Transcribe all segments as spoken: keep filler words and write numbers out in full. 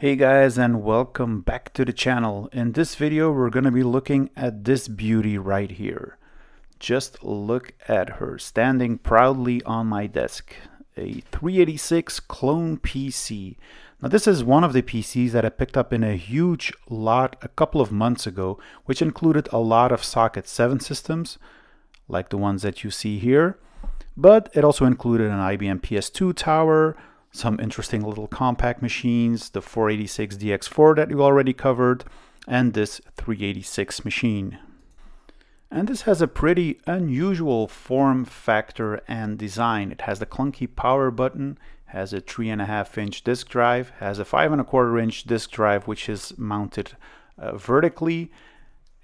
Hey guys, and welcome back to the channel. In this video we're going to be looking at this beauty right here. Just look at her standing proudly on my desk. A three eighty-six Kloon P C. Now this is one of the P Cs that I picked up in a huge lot a couple of months ago, which included a lot of socket seven systems like the ones that you see here, but it also included an I B M P S two tower, some interesting little compact machines, the four eighty-six D X four that you already covered, and this three eighty-six machine. And this has a pretty unusual form factor and design. It has the clunky power button, has a three and a half inch disk drive, has a five and a quarter inch disk drive which is mounted uh, vertically,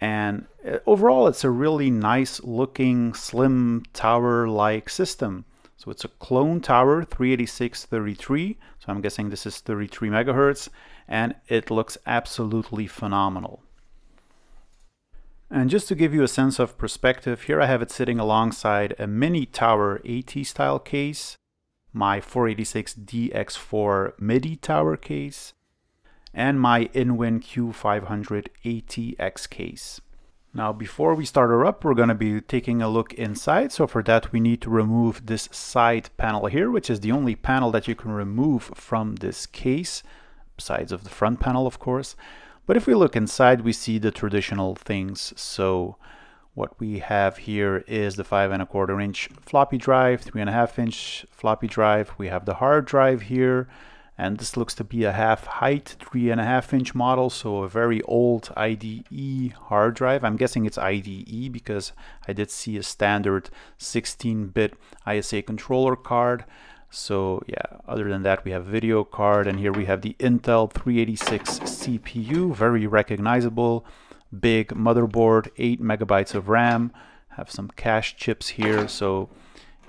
and overall it's a really nice looking slim tower like system. So it's a Kloon Tower three eighty-six thirty-three, so I'm guessing this is thirty-three megahertz, and it looks absolutely phenomenal. And just to give you a sense of perspective, here I have it sitting alongside a mini tower AT style case, my four eighty-six D X four MIDI tower case, and my Inwin Q five hundred A T X case. Now before we start her up, we're going to be taking a look inside. So for that we need to remove this side panel here, which is the only panel that you can remove from this case, besides of the front panel of course. But if we look inside, we see the traditional things. So what we have here is the five and a quarter inch floppy drive, three and a half inch floppy drive, we have the hard drive here, and this looks to be a half height, three and a half inch model, so a very old I D E hard drive. I'm guessing it's I D E because I did see a standard sixteen bit I S A controller card. So yeah, other than that we have a video card, and here we have the Intel three eighty-six C P U, very recognizable, big motherboard, eight megabytes of RAM, have some cache chips here. So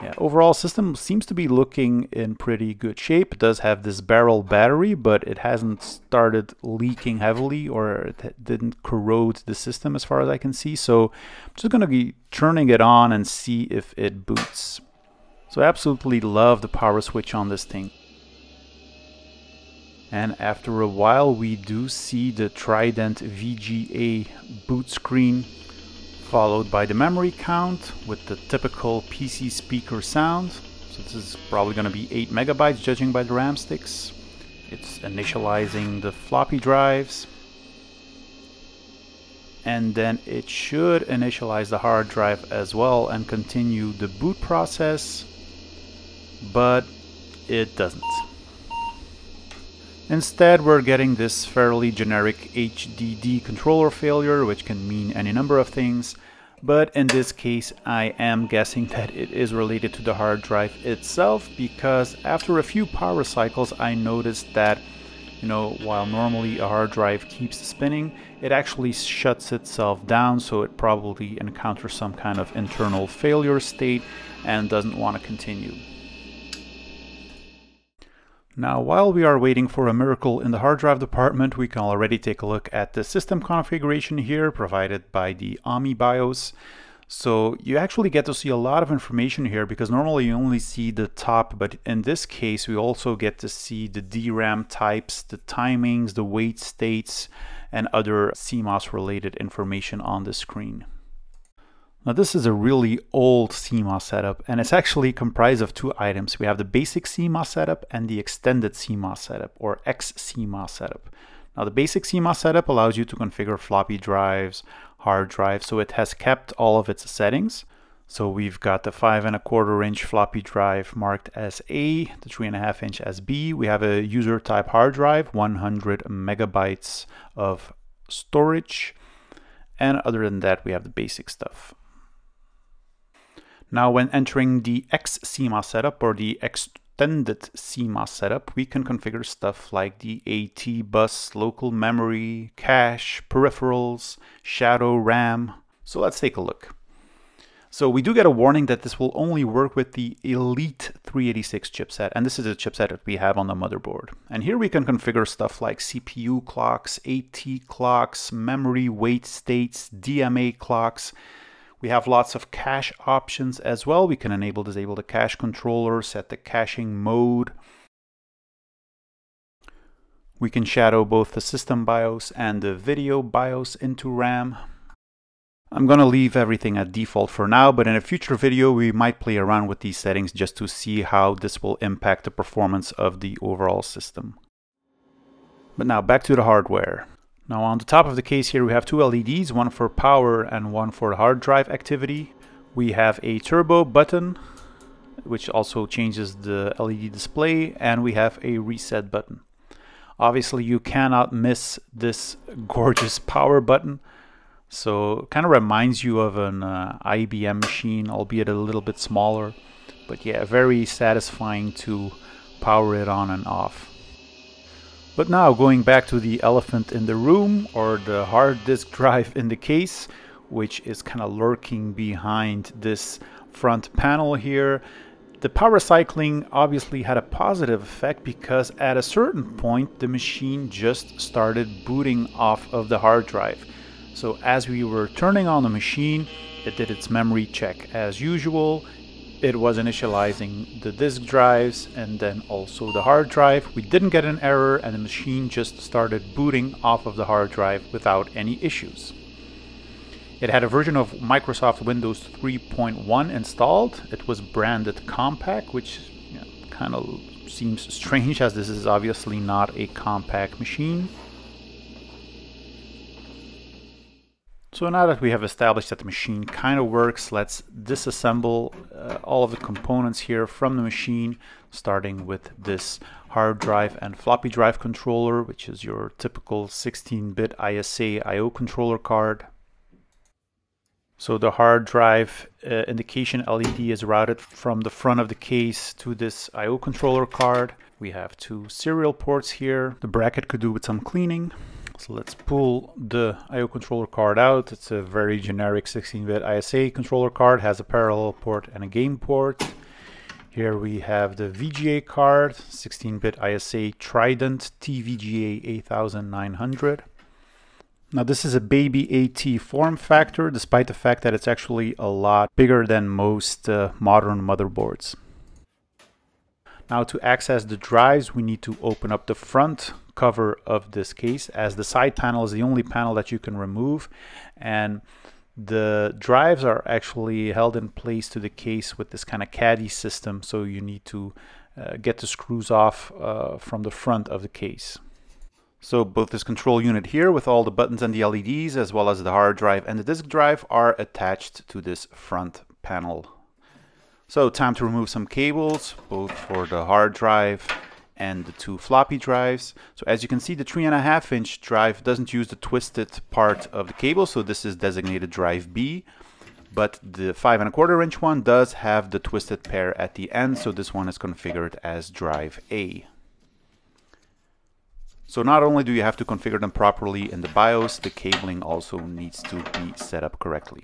yeah, overall system seems to be looking in pretty good shape. It does have this barrel battery, but it hasn't started leaking heavily, or it didn't corrode the system as far as I can see. So I'm just going to be turning it on and see if it boots. So I absolutely love the power switch on this thing. And after a while we do see the Trident V G A boot screen, followed by the memory count with the typical P C speaker sound. So this is probably going to be eight megabytes judging by the RAM sticks. It's initializing the floppy drives, and then it should initialize the hard drive as well and continue the boot process, but it doesn't. Instead, we're getting this fairly generic H D D controller failure, which can mean any number of things. But in this case, I am guessing that it is related to the hard drive itself, because after a few power cycles, I noticed that, you know, while normally a hard drive keeps spinning, it actually shuts itself down. So it probably encounters some kind of internal failure state and doesn't want to continue. Now, while we are waiting for a miracle in the hard drive department, we can already take a look at the system configuration here provided by the A M I BIOS. So you actually get to see a lot of information here, because normally you only see the top, but in this case we also get to see the D RAM types, the timings, the wait states, and other C MOS related information on the screen. Now this is a really old C MOS setup, and it's actually comprised of two items. We have the basic C MOS setup and the extended C MOS setup, or X C MOS setup. Now the basic C MOS setup allows you to configure floppy drives, hard drives, so it has kept all of its settings. So we've got the five and a quarter inch floppy drive marked as A, the three and a half inch as B. We have a user type hard drive, one hundred megabytes of storage. And other than that, we have the basic stuff. Now, when entering the X C MOS setup or the extended C MOS setup, we can configure stuff like the AT bus, local memory, cache, peripherals, shadow RAM. So let's take a look. So we do get a warning that this will only work with the Elite three eighty-six chipset, and this is a chipset that we have on the motherboard. And here we can configure stuff like C P U clocks, AT clocks, memory wait states, D M A clocks. We have lots of cache options as well. We can enable, disable the cache controller, set the caching mode. We can shadow both the system BIOS and the video BIOS into RAM. I'm gonna leave everything at default for now, but in a future video we might play around with these settings just to see how this will impact the performance of the overall system. But now back to the hardware. Now on the top of the case here we have two L E Ds, one for power and one for hard drive activity. We have a turbo button, which also changes the L E D display, and we have a reset button. Obviously you cannot miss this gorgeous power button. So it kind of reminds you of an uh, I B M machine, albeit a little bit smaller. But yeah, very satisfying to power it on and off. But now going back to the elephant in the room, or the hard disk drive in the case, which is kind of lurking behind this front panel here. The power cycling obviously had a positive effect because at a certain point the machine just started booting off of the hard drive. So as we were turning on the machine, it did its memory check as usual. It was initializing the disk drives and then also the hard drive. We didn't get an error and the machine just started booting off of the hard drive without any issues. It had a version of Microsoft Windows three point one installed. It was branded Compaq, which you know, kind of seems strange as this is obviously not a Compaq machine. So now that we have established that the machine kind of works, let's disassemble uh, all of the components here from the machine, starting with this hard drive and floppy drive controller, which is your typical sixteen bit I S A I O controller card. So the hard drive uh, indication L E D is routed from the front of the case to this I O controller card. We have two serial ports here. The bracket could do with some cleaning. So let's pull the I O controller card out. It's a very generic sixteen bit I S A controller card, has a parallel port and a game port. Here we have the V G A card, sixteen bit I S A Trident T V G A eighty-nine hundred. Now this is a baby AT form factor, despite the fact that it's actually a lot bigger than most uh, modern motherboards. Now to access the drives, we need to open up the front cover of this case, as the side panel is the only panel that you can remove, and the drives are actually held in place to the case with this kind of caddy system, so you need to uh, get the screws off uh, from the front of the case. So both this control unit here with all the buttons and the L E Ds, as well as the hard drive and the disk drive, are attached to this front panel. So time to remove some cables, both for the hard drive and the two floppy drives. So as you can see, the three and a half inch drive doesn't use the twisted part of the cable, so this is designated drive B, but the five and a quarter inch one does have the twisted pair at the end, so this one is configured as drive A. So not only do you have to configure them properly in the BIOS, the cabling also needs to be set up correctly.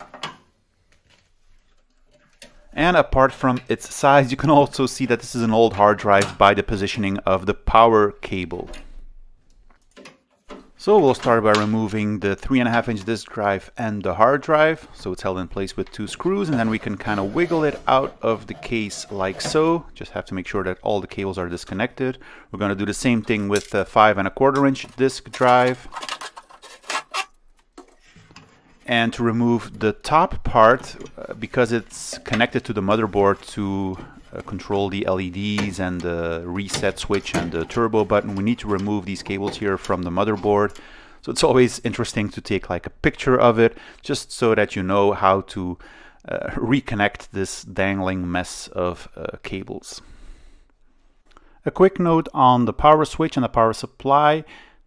And apart from its size, you can also see that this is an old hard drive by the positioning of the power cable. So we'll start by removing the three and a half inch disk drive and the hard drive. So it's held in place with two screws, and then we can kind of wiggle it out of the case like so. Just have to make sure that all the cables are disconnected. We're going to do the same thing with the five and a quarter inch disk drive. And to remove the top part, uh, because it's connected to the motherboard to uh, control the L E Ds and the reset switch and the turbo button, we need to remove these cables here from the motherboard. So it's always interesting to take like a picture of it, just so that you know how to uh, reconnect this dangling mess of uh, cables. A quick note on the power switch and the power supply.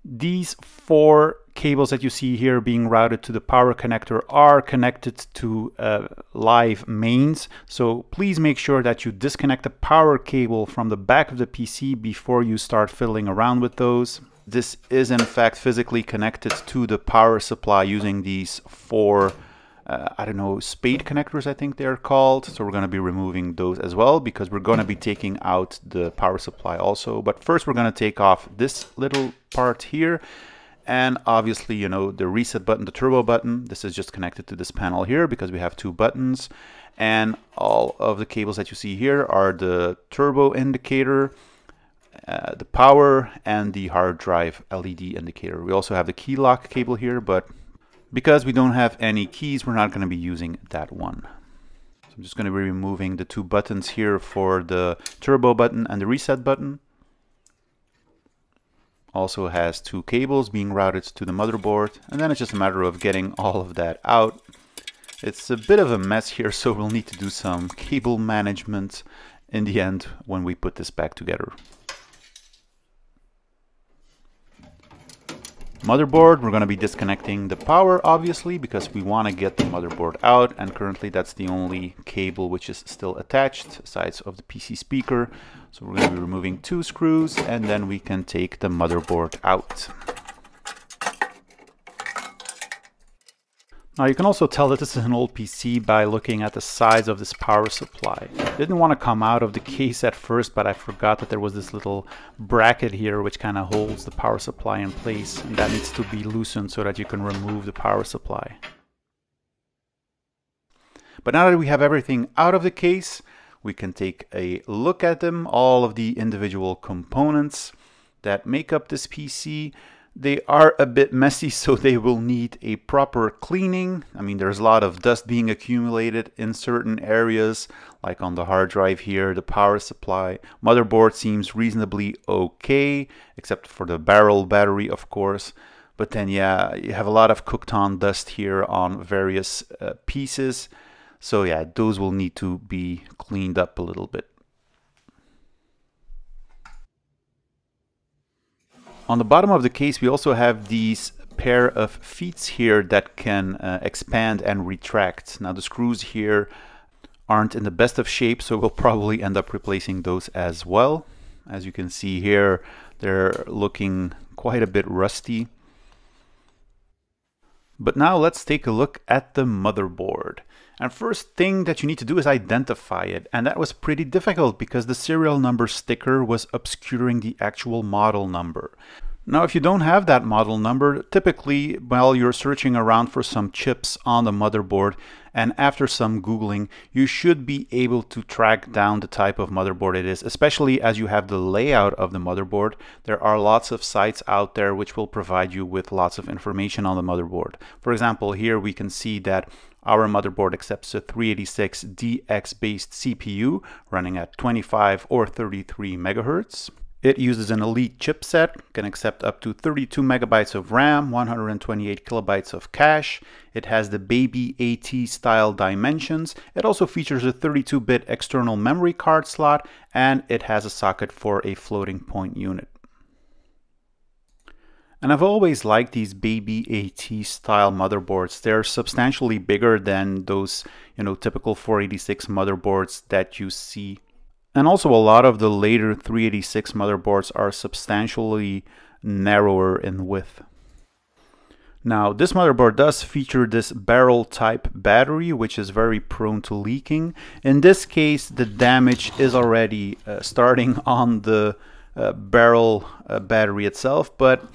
These four cables that you see here being routed to the power connector are connected to uh, live mains, so please make sure that you disconnect the power cable from the back of the P C before you start fiddling around with those. This is in fact physically connected to the power supply using these four uh, I don't know, spade connectors I think they're called, so we're going to be removing those as well because we're going to be taking out the power supply also. But first we're going to take off this little part here. And obviously, you know, the reset button, the turbo button, this is just connected to this panel here because we have two buttons. And all of the cables that you see here are the turbo indicator, uh, the power and the hard drive L E D indicator. We also have the key lock cable here, but because we don't have any keys, we're not going to be using that one. So I'm just going to be removing the two buttons here for the turbo button and the reset button. Also has two cables being routed to the motherboard, and then it's just a matter of getting all of that out. It's a bit of a mess here, so we'll need to do some cable management in the end when we put this back together. Motherboard, we're going to be disconnecting the power, obviously, because we want to get the motherboard out, and currently that's the only cable which is still attached, sides of the P C speaker. So we're going to be removing two screws, and then we can take the motherboard out. Now you can also tell that this is an old P C by looking at the size of this power supply. I didn't want to come out of the case at first, but I forgot that there was this little bracket here which kind of holds the power supply in place, and that needs to be loosened so that you can remove the power supply. But now that we have everything out of the case, we can take a look at them, all of the individual components that make up this P C. They are a bit messy, so they will need a proper cleaning. I mean, there's a lot of dust being accumulated in certain areas, like on the hard drive here, the power supply. Motherboard seems reasonably okay, except for the barrel battery, of course. But then, yeah, you have a lot of cooked on dust here on various uh, pieces. So yeah, those will need to be cleaned up a little bit. On the bottom of the case, we also have these pair of feet here that can uh, expand and retract. Now the screws here aren't in the best of shape, so we'll probably end up replacing those as well. As you can see here, they're looking quite a bit rusty. But now let's take a look at the motherboard. And first thing that you need to do is identify it, and that was pretty difficult because the serial number sticker was obscuring the actual model number. Now if you don't have that model number, typically while you're searching around for some chips on the motherboard and after some Googling, you should be able to track down the type of motherboard it is, especially as you have the layout of the motherboard. There are lots of sites out there which will provide you with lots of information on the motherboard. For example, here we can see that our motherboard accepts a three eighty-six D X based C P U running at twenty-five or thirty-three megahertz. It uses an Elite chipset, can accept up to thirty-two megabytes of RAM, one hundred twenty-eight kilobytes of cache. It has the Baby AT style dimensions. It also features a thirty-two bit external memory card slot, and it has a socket for a floating point unit. And I've always liked these Baby AT style motherboards. They're substantially bigger than those, you know, typical four eighty-six motherboards that you see. And also a lot of the later three eighty-six motherboards are substantially narrower in width. Now, this motherboard does feature this barrel type battery, which is very prone to leaking. In this case, the damage is already uh, starting on the uh, barrel uh, battery itself, but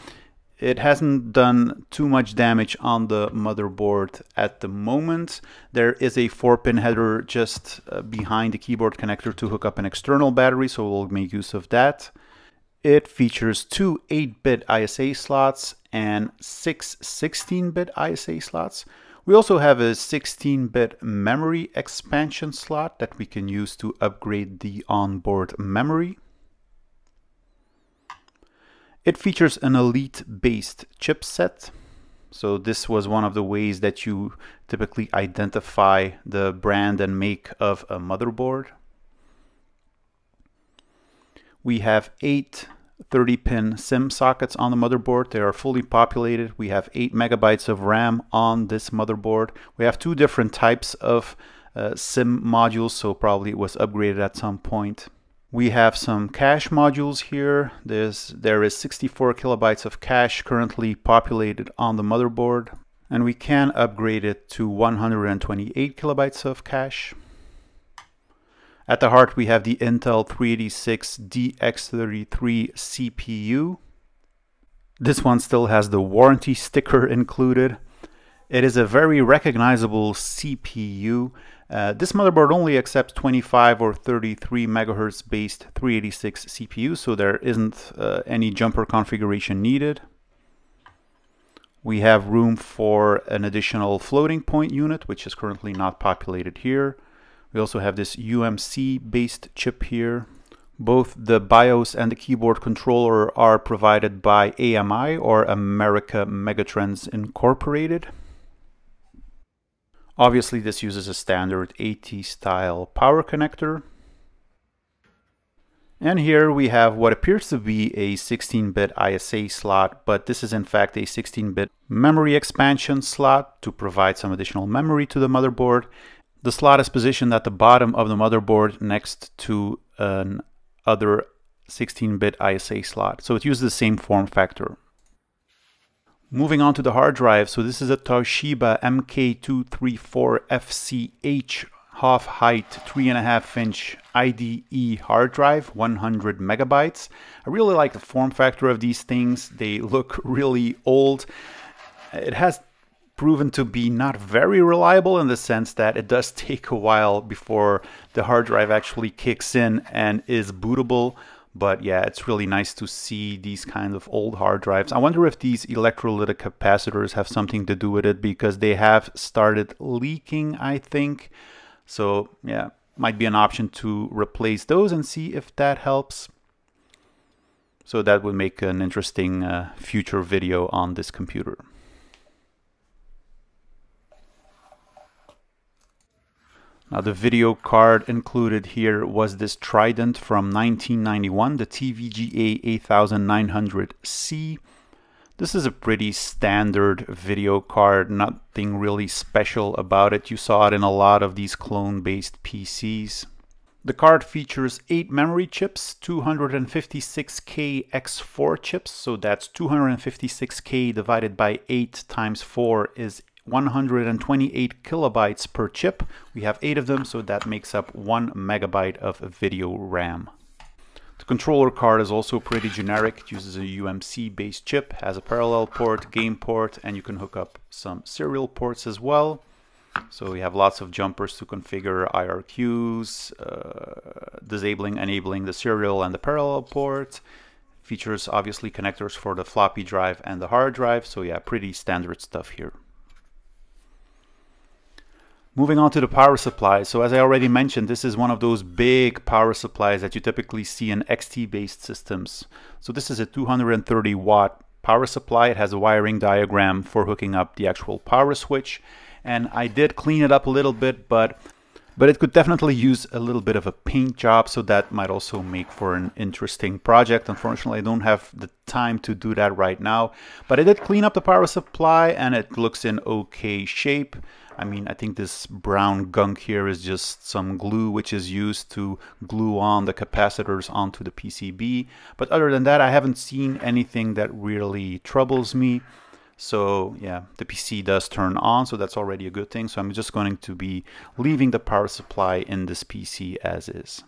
it hasn't done too much damage on the motherboard at the moment. There is a four pin header just uh, behind the keyboard connector to hook up an external battery, so we'll make use of that. It features two eight bit I S A slots and six sixteen bit I S A slots. We also have a sixteen bit memory expansion slot that we can use to upgrade the onboard memory. It features an Elite-based chipset, so this was one of the ways that you typically identify the brand and make of a motherboard. We have eight thirty pin SIM sockets on the motherboard. They are fully populated. We have eight megabytes of RAM on this motherboard. We have two different types of uh, SIM modules, so probably it was upgraded at some point. We have some cache modules here. There's, there is sixty-four kilobytes of cache currently populated on the motherboard, and we can upgrade it to one hundred twenty-eight kilobytes of cache. At the heart, we have the Intel three eighty-six D X thirty-three C P U. This one still has the warranty sticker included. It is a very recognizable C P U. Uh, this motherboard only accepts twenty-five or thirty-three megahertz based three eighty-six C P U, so there isn't uh, any jumper configuration needed. We have room for an additional floating point unit, which is currently not populated here. We also have this U M C based chip here. Both the BIOS and the keyboard controller are provided by A M I, or America Megatrends Incorporated. Obviously, this uses a standard AT-style power connector. And here we have what appears to be a sixteen bit I S A slot, but this is in fact a sixteen bit memory expansion slot to provide some additional memory to the motherboard. The slot is positioned at the bottom of the motherboard next to an other sixteen bit I S A slot, so it uses the same form factor. Moving on to the hard drive, so this is a Toshiba M K two three four F C H half height three and a half inch I D E hard drive, one hundred megabytes. I really like the form factor of these things. They look really old. It has proven to be not very reliable in the sense that it does take a while before the hard drive actually kicks in and is bootable. But yeah, it's really nice to see these kind of old hard drives. I wonder if these electrolytic capacitors have something to do with it, because they have started leaking, I think. So yeah, might be an option to replace those and see if that helps. So that would make an interesting uh, future video on this computer. Now, the video card included here was this Trident from nineteen ninety-one, the T V G A eighty-nine hundred C. This is a pretty standard video card, nothing really special about it. You saw it in a lot of these clone-based P Cs. The card features eight memory chips, two hundred fifty-six K by four chips, so that's two hundred fifty-six K divided by eight times four is one hundred twenty-eight kilobytes per chip. We have eight of them, so that makes up one megabyte of video RAM. The controller card is also pretty generic. It uses a U M C based chip, has a parallel port, game port, and you can hook up some serial ports as well. So we have lots of jumpers to configure I R Qs, uh, disabling, enabling the serial and the parallel port. Features obviously connectors for the floppy drive and the hard drive. So yeah, pretty standard stuff here. Moving on to the power supply. So as I already mentioned, this is one of those big power supplies that you typically see in X T-based systems. So this is a two hundred thirty watt power supply. It has a wiring diagram for hooking up the actual power switch. And I did clean it up a little bit, but, but it could definitely use a little bit of a paint job. So that might also make for an interesting project. Unfortunately, I don't have the time to do that right now, but I did clean up the power supply and it looks in okay shape. I mean, I think this brown gunk here is just some glue which is used to glue on the capacitors onto the P C B. But other than that, I haven't seen anything that really troubles me. So yeah, the P C does turn on, so that's already a good thing. So I'm just going to be leaving the power supply in this P C as is.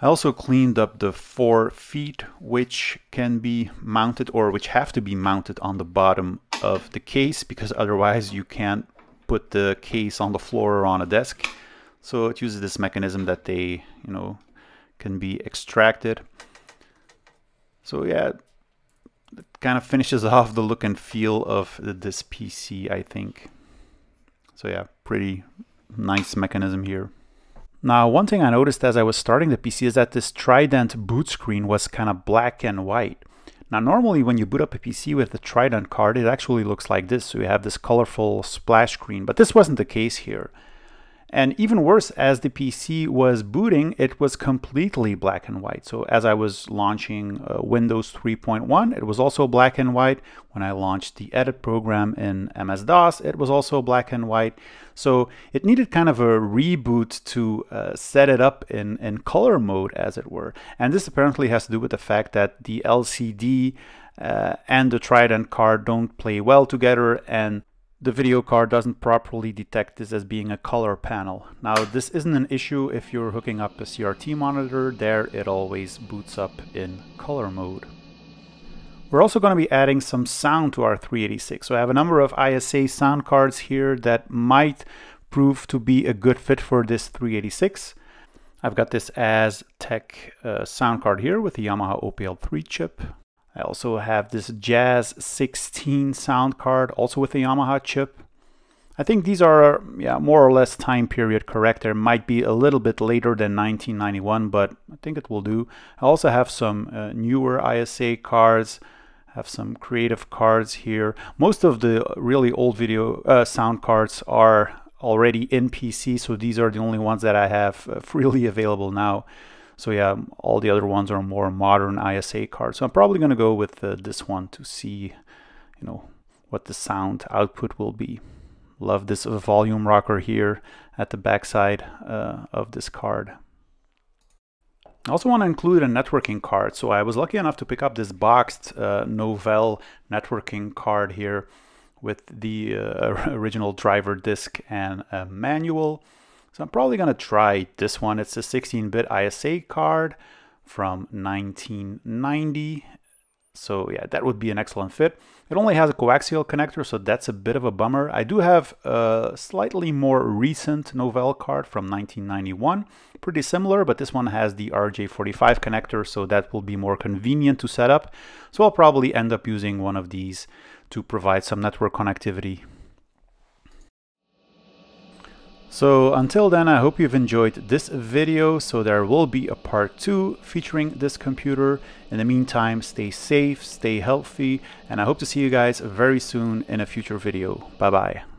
I also cleaned up the four feet which can be mounted, or which have to be mounted on the bottom of the case, because otherwise you can't put the case on the floor or on a desk. So it uses this mechanism that they, you know, can be extracted. So yeah, it kind of finishes off the look and feel of this P C, I think. So yeah, pretty nice mechanism here. Now, one thing I noticed as I was starting the P C is that this Trident boot screen was kind of black and white. Now, normally when you boot up a P C with the Trident card, it actually looks like this. So you have this colorful splash screen, but this wasn't the case here. And even worse, as the P C was booting, it was completely black and white. So as I was launching uh, Windows three point one, it was also black and white. When I launched the edit program in M S DOS, it was also black and white. So it needed kind of a reboot to uh, set it up in, in color mode, as it were. And this apparently has to do with the fact that the L C D uh, and the Trident card don't play well together, and the video card doesn't properly detect this as being a color panel. Now, this isn't an issue if you're hooking up a C R T monitor. There, it always boots up in color mode. We're also going to be adding some sound to our three eighty-six. So I have a number of I S A sound cards here that might prove to be a good fit for this three eighty-six. I've got this Aztec uh, sound card here with the Yamaha O P L three chip. I also have this Jazz sixteen sound card, also with the Yamaha chip. I think these are yeah, more or less time period correct. There might be a little bit later than nineteen ninety-one, but I think it will do. I also have some uh, newer I S A cards, have some creative cards here. Most of the really old video uh, sound cards are already in P C, so these are the only ones that I have uh, freely available now. So yeah, all the other ones are more modern I S A cards. So I'm probably going to go with uh, this one to see, you know, what the sound output will be. Love this volume rocker here at the backside uh, of this card. I also want to include a networking card. So I was lucky enough to pick up this boxed uh, Novell networking card here with the uh, original driver disc and a manual. So I'm probably going to try this one. It's a sixteen bit I S A card from nineteen ninety. So yeah, that would be an excellent fit. It only has a coaxial connector, so that's a bit of a bummer. I do have a slightly more recent Novell card from nineteen ninety-one. Pretty similar, but this one has the R J forty-five connector, so that will be more convenient to set up. So I'll probably end up using one of these to provide some network connectivity. So until then, I hope you've enjoyed this video. So there will be a part two featuring this computer. In the meantime, stay safe, stay healthy, and I hope to see you guys very soon in a future video. Bye-bye.